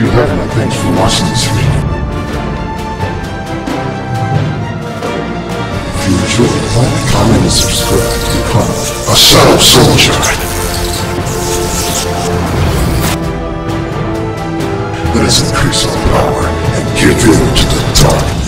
you have, and thanks for watching this video. If you enjoyed, like, comment, and subscribe to become a Shadow Soldier. Let us increase our power and give in to the dark.